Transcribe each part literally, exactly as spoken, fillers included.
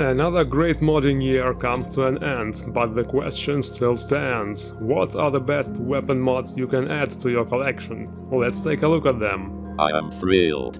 Another great modding year comes to an end, but the question still stands. What are the best weapon mods you can add to your collection? Let's take a look at them. I am thrilled.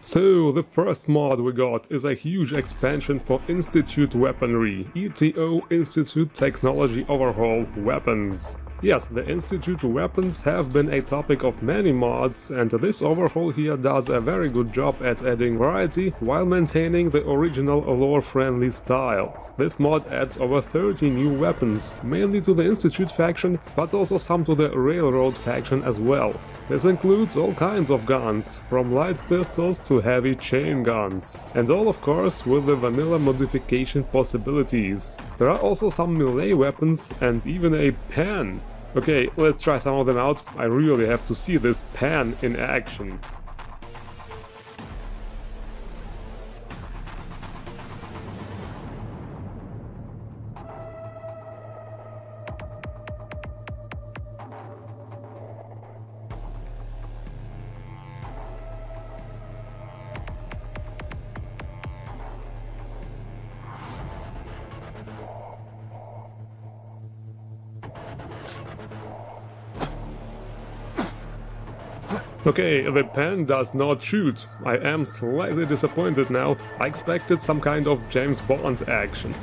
So, the first mod we got is a huge expansion for Institute Weaponry I T O, Institute Technology Overhaul Weapons. Yes, the Institute weapons have been a topic of many mods, and this overhaul here does a very good job at adding variety while maintaining the original lore-friendly style. This mod adds over thirty new weapons, mainly to the Institute faction, but also some to the Railroad faction as well. This includes all kinds of guns, from light pistols to heavy chain guns, and all of course with the vanilla modification possibilities. There are also some melee weapons and even a pen. Okay, let's try some of them out. I really have to see this pan in action. Okay, the pen does not shoot. I am slightly disappointed now. I expected some kind of James Bond action.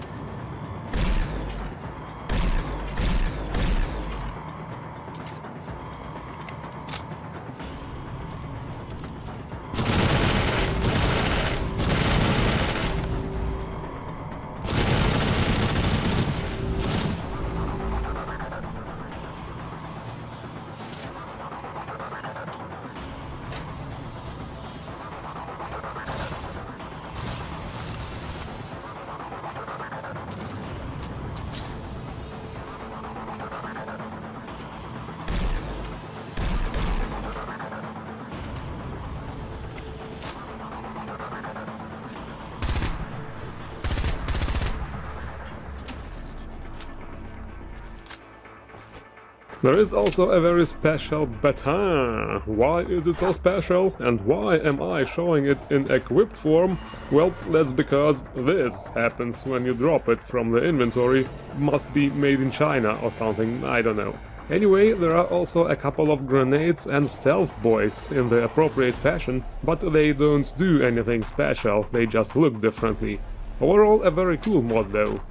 There is also a very special baton. Why is it so special, and why am I showing it in equipped form? Well, that's because this happens when you drop it from the inventory. Must be made in China or something, I don't know. Anyway, there are also a couple of grenades and stealth boys in the appropriate fashion, but they don't do anything special, they just look differently. Overall, a very cool mod though.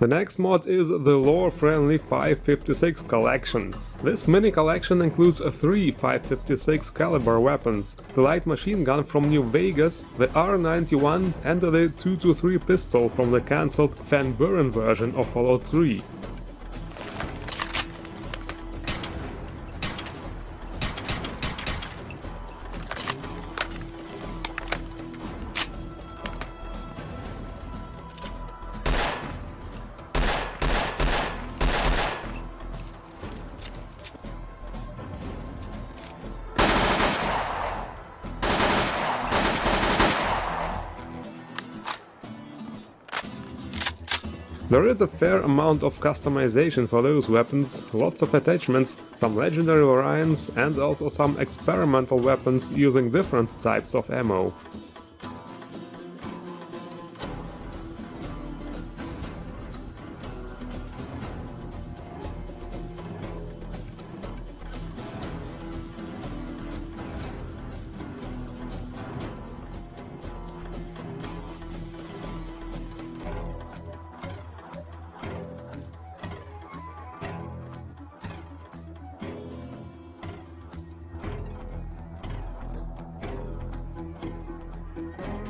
The next mod is the Lore Friendly five fifty-six Collection. This mini collection includes three five fifty-six caliber weapons, the light machine gun from New Vegas, the R ninety-one and the two twenty-three pistol from the cancelled Van Buren version of Fallout three. There is a fair amount of customization for those weapons, lots of attachments, some legendary variants and also some experimental weapons using different types of ammo.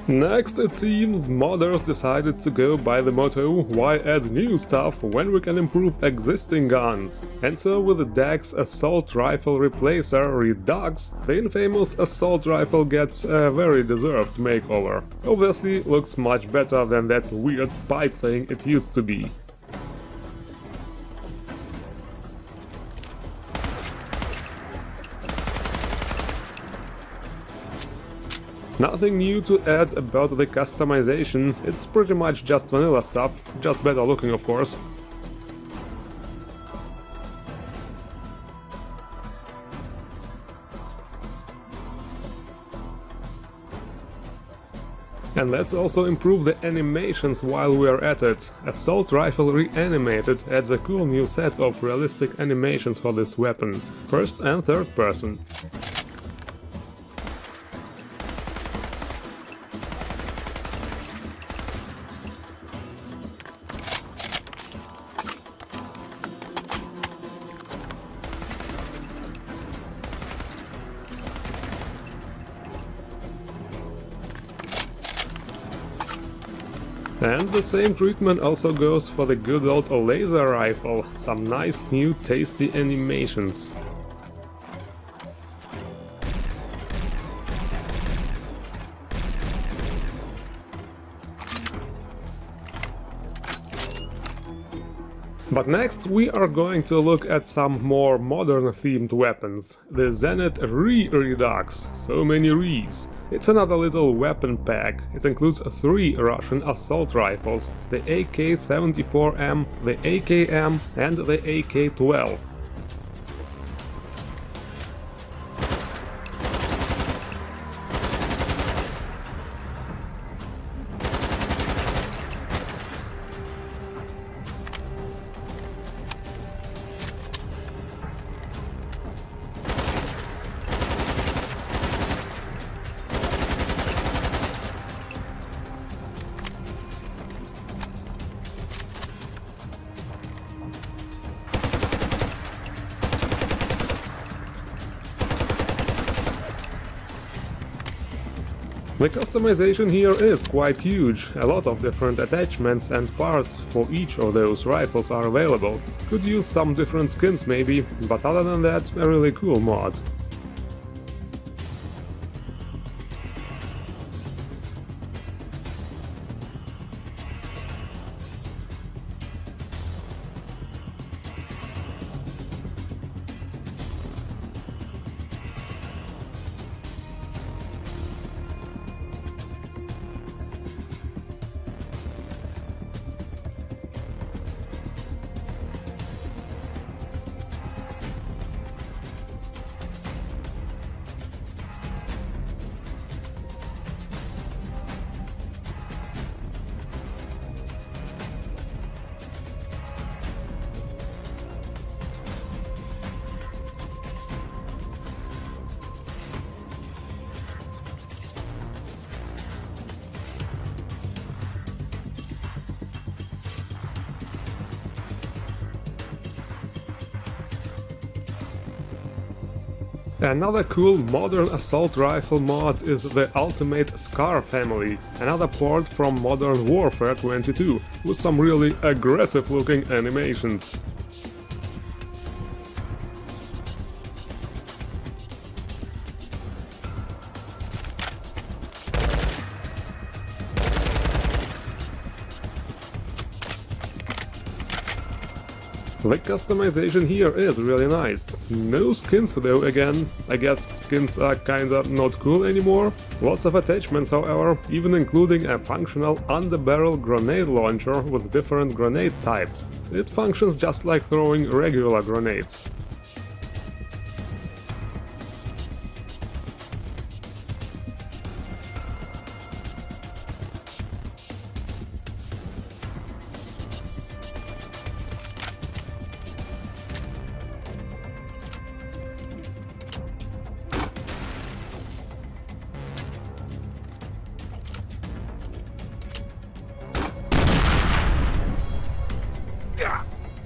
Next, it seems modders decided to go by the motto, why add new stuff when we can improve existing guns? And so with the Dak's Assault Rifle Replacer Redux, the infamous Assault Rifle gets a very deserved makeover. Obviously, looks much better than that weird pipe thing it used to be. Nothing new to add about the customization, it's pretty much just vanilla stuff, just better looking of course. And let's also improve the animations while we're at it. Assault Rifle Reanimated adds a cool new set of realistic animations for this weapon, first and third person. And the same treatment also goes for the good old laser rifle, some nice new tasty animations. But next we are going to look at some more modern themed weapons, the ZENIT RE-REDUX, so many Re's. It's another little weapon pack, it includes three Russian assault rifles, the A K seventy-four M, the A K M and the A K twelve. The customization here is quite huge, a lot of different attachments and parts for each of those rifles are available. Could use some different skins maybe, but other than that, a really cool mod. Another cool modern assault rifle mod is the Ultimate Scar family, another port from Modern Warfare twenty-two, with some really aggressive looking animations. The customization here is really nice. No skins though again, I guess skins are kinda not cool anymore. Lots of attachments however, even including a functional underbarrel grenade launcher with different grenade types. It functions just like throwing regular grenades.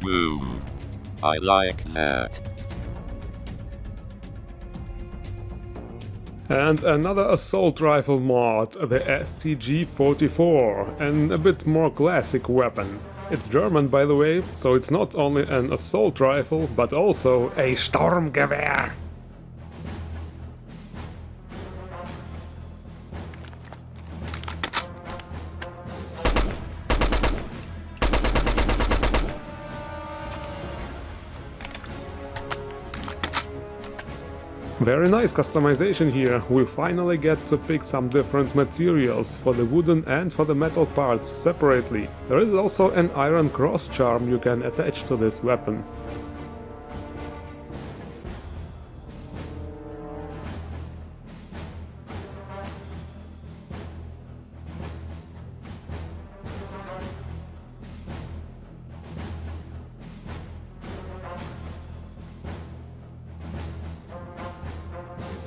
Boom. I like that. And another assault rifle mod, the S T G forty-four, an a bit more classic weapon. It's German by the way, so it's not only an assault rifle, but also a Sturmgewehr. Very nice customization here. We finally get to pick some different materials for the wooden and for the metal parts separately. There is also an iron cross charm you can attach to this weapon.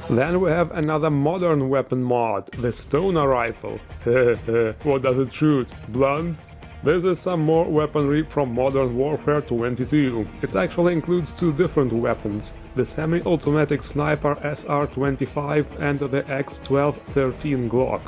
Then we have another modern weapon mod, the Stoner Rifle. What does it shoot? Blunts? This is some more weaponry from Modern Warfare twenty-two. It actually includes two different weapons, the semi-automatic sniper S R twenty-five and the X twelve thirteen Glock.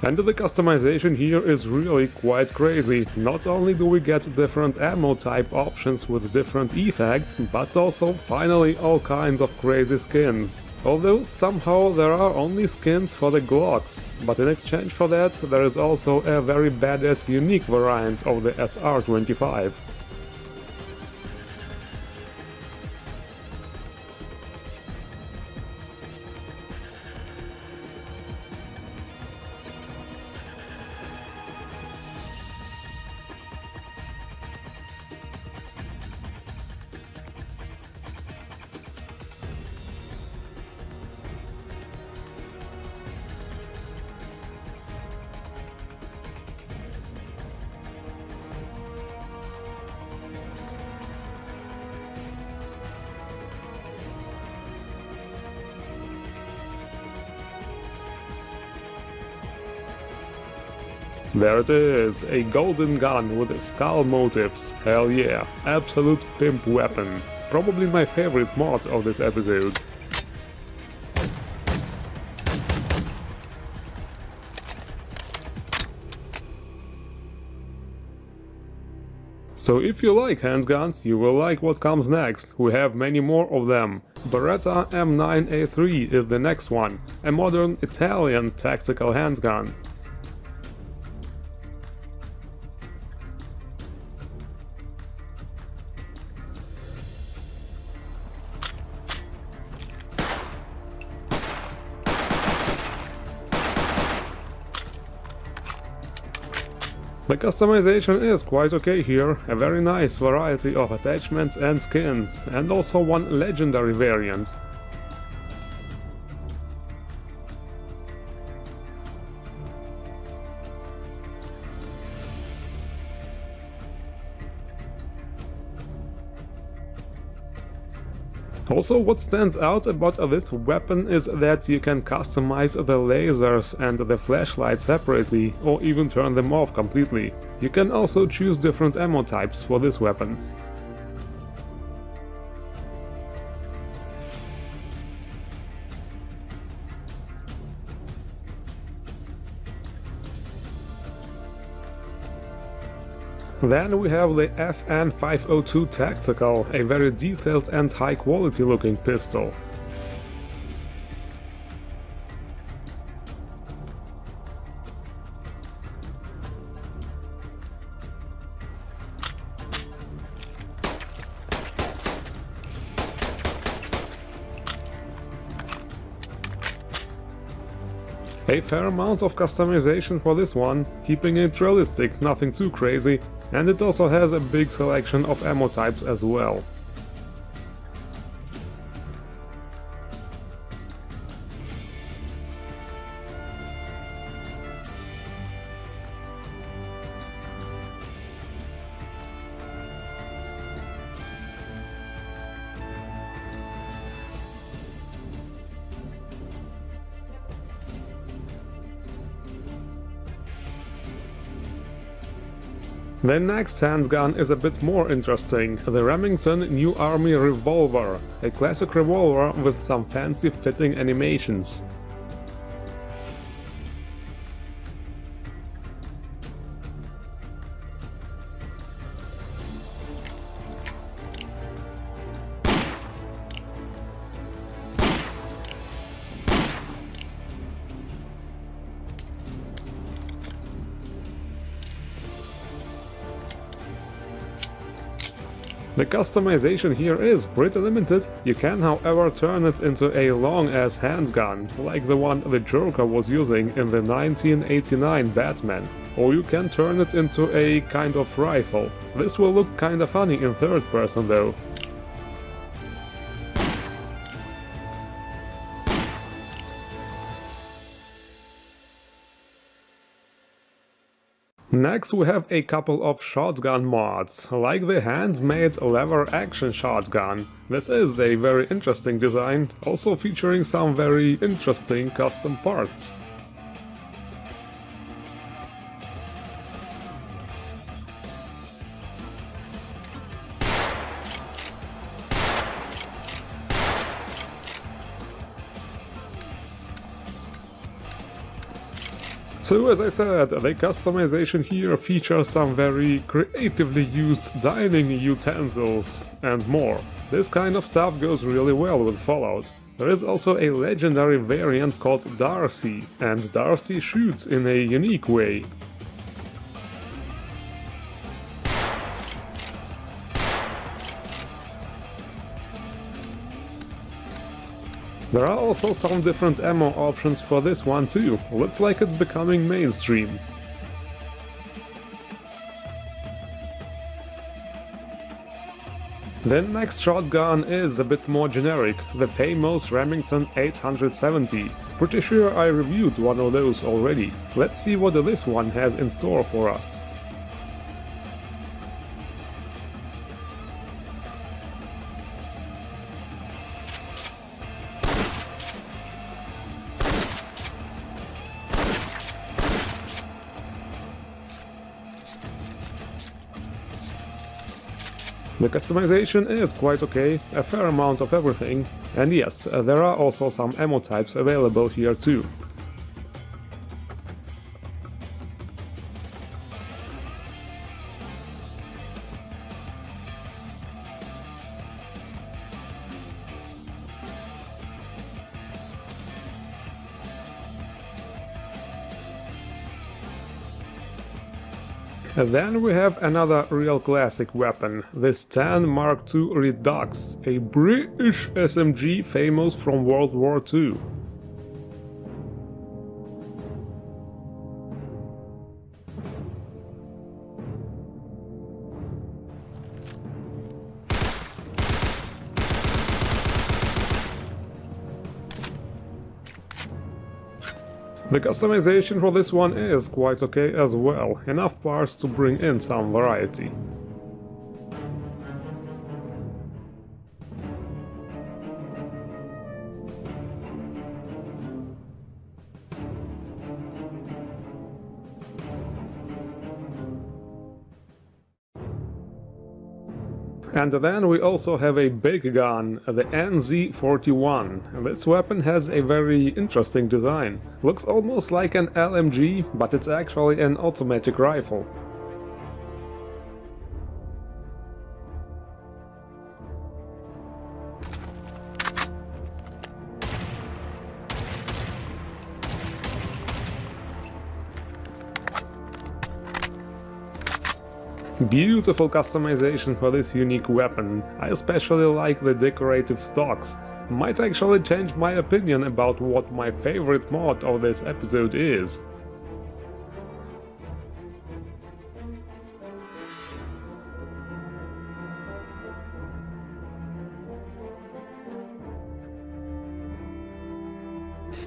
And the customization here is really quite crazy. Not only do we get different ammo type options with different effects, but also finally all kinds of crazy skins. Although somehow there are only skins for the Glocks, but in exchange for that there is also a very badass unique variant of the S R twenty-five. There it is, a golden gun with skull motifs. Hell yeah, absolute pimp weapon. Probably my favorite mod of this episode. So if you like handguns, you will like what comes next. We have many more of them. Beretta M nine A three is the next one, a modern Italian tactical handgun. The customization is quite okay here, a very nice variety of attachments and skins, and also one legendary variant. Also, what stands out about this weapon is that you can customize the lasers and the flashlight separately, or even turn them off completely. You can also choose different ammo types for this weapon. Then we have the F N five oh two Tactical, a very detailed and high quality looking pistol. A fair amount of customization for this one, keeping it realistic, nothing too crazy, and it also has a big selection of ammo types as well. The next handgun is a bit more interesting, the Remington New Army Revolver, a classic revolver with some fancy fitting animations. The customization here is pretty limited. You can however turn it into a long-ass handgun, like the one the Joker was using in the nineteen eighty-nine Batman, or you can turn it into a kind of rifle. This will look kinda funny in third person though. Next we have a couple of shotgun mods, like the handmade lever action shotgun. This is a very interesting design, also featuring some very interesting custom parts. So as I said, the customization here features some very creatively used dining utensils and more. This kind of stuff goes really well with Fallout. There is also a legendary variant called Darcy, and Darcy shoots in a unique way. There are also some different ammo options for this one too. Looks like it's becoming mainstream. The next shotgun is a bit more generic, the famous Remington eight seventy. Pretty sure I reviewed one of those already. Let's see what this one has in store for us. The customization is quite okay, a fair amount of everything, and yes, there are also some ammo types available here too. Then we have another real classic weapon, the Sten Mark two Redux, a British S M G famous from World War Two. The customization for this one is quite okay as well, enough parts to bring in some variety. And then we also have a big gun, the N Z forty-one. This weapon has a very interesting design. Looks almost like an L M G, but it's actually an automatic rifle. Beautiful customization for this unique weapon. I especially like the decorative stocks. Might actually change my opinion about what my favorite mod of this episode is.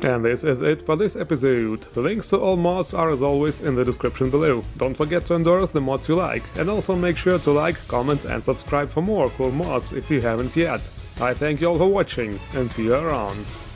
And this is it for this episode. The links to all mods are as always in the description below. Don't forget to endorse the mods you like, and also make sure to like, comment and subscribe for more cool mods if you haven't yet. I thank you all for watching, and see you around.